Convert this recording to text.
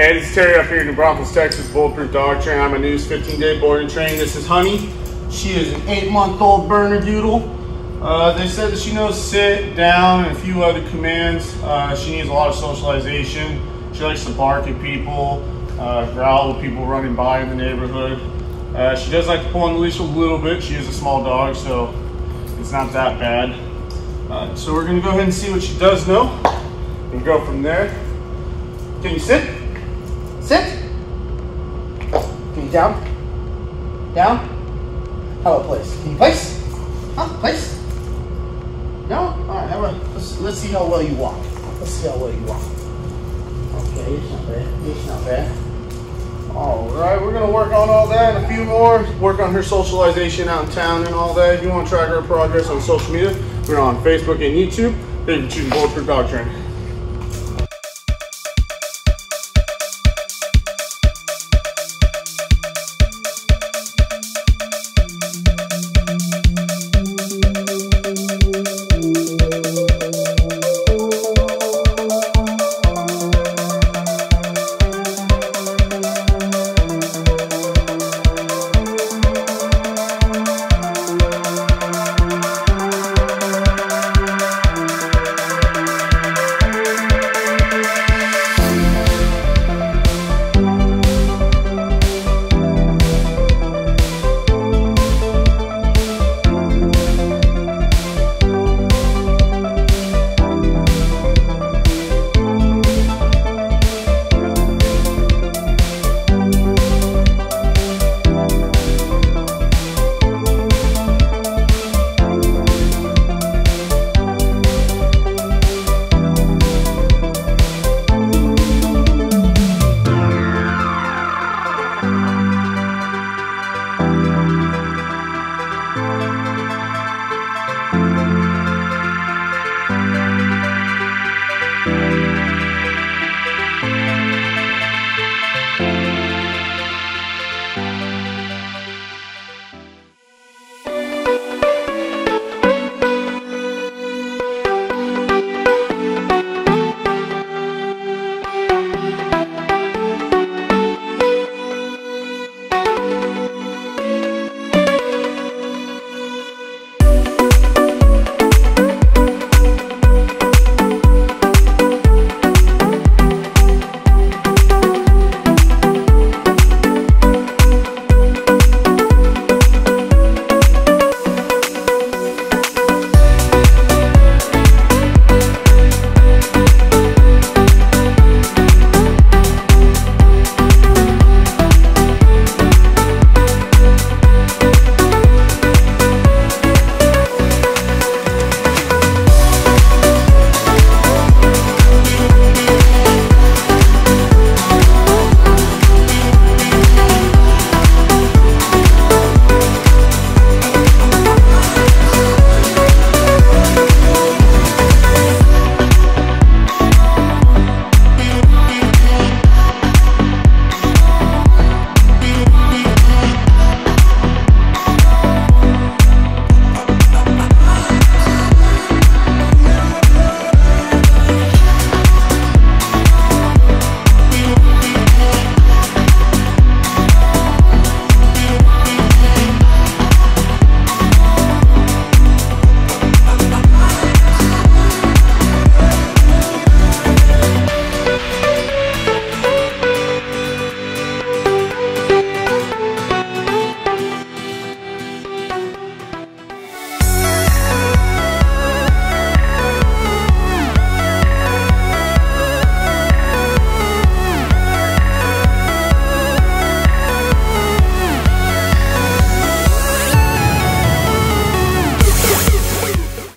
Hey, this is Terry up here in New Braunfels, Texas, Bulletproof Dog Training. I'm a new 15-day boarding train. This is Honey. She is an 8-month-old Bernedoodle. They said that she knows sit, down, and a few other commands. She needs a lot of socialization. She likes to bark at people, growl at people running by in the neighborhood. She does like to pull on the leash a little bit. She is a small dog, so it's not that bad. So we're gonna go ahead and see what she does know and go from there. Can you sit? Sit. Can you down? Down? How about place? Can you place? Huh? Place? No? All right, how about, let's see how well you walk. Let's see how well you walk. Okay, it's not bad. It's not bad. All right, we're gonna work on all that and a few more. Work on her socialization out in town and all that. If you wanna track her progress on social media, we're on Facebook and YouTube. Thank you for choosing Bulletproof Dog Training.